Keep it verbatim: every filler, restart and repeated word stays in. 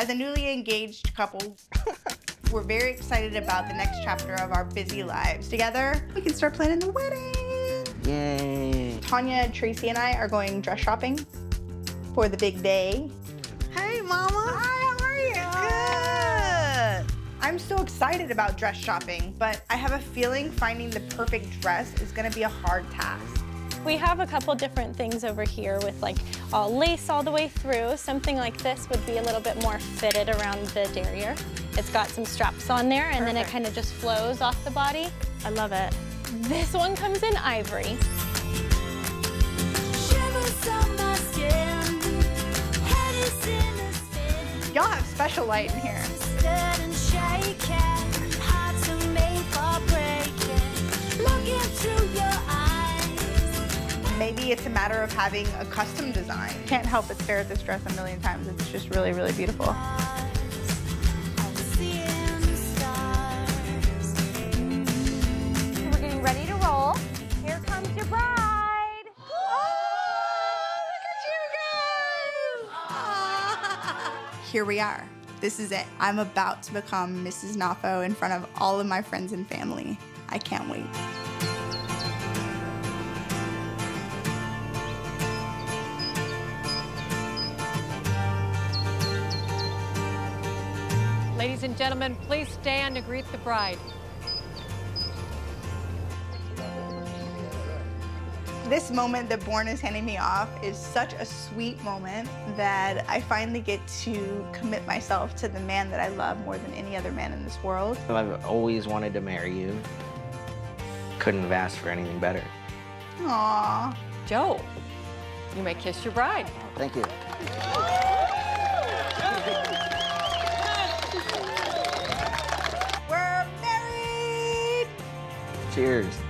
As a newly engaged couple, we're very excited about the next chapter of our busy lives. Together, we can start planning the wedding. Yay. Tanya, Tracy, and I are going dress shopping for the big day. Hey, Mama. Hi, how are you? Good. I'm so excited about dress shopping, but I have a feeling finding the perfect dress is gonna be a hard task. We have a couple different things over here with like all lace all the way through. Something like this would be a little bit more fitted around the derriere. It's got some straps on there and Perfect. Then it kind of just flows off the body. I love it. This one comes in ivory. Y'all have special light in here. Maybe it's a matter of having a custom design. Can't help but stare at this dress a million times. It's just really, really beautiful. We're getting ready to roll. Here comes your bride. Oh, look at you guys. Here we are. This is it. I'm about to become Missus Gnoffo in front of all of my friends and family. I can't wait. Ladies and gentlemen, please stand to greet the bride. This moment that Bourne is handing me off is such a sweet moment that I finally get to commit myself to the man that I love more than any other man in this world. I've always wanted to marry you. Couldn't have asked for anything better. Aww. Joe, you may kiss your bride. Thank you. Cheers.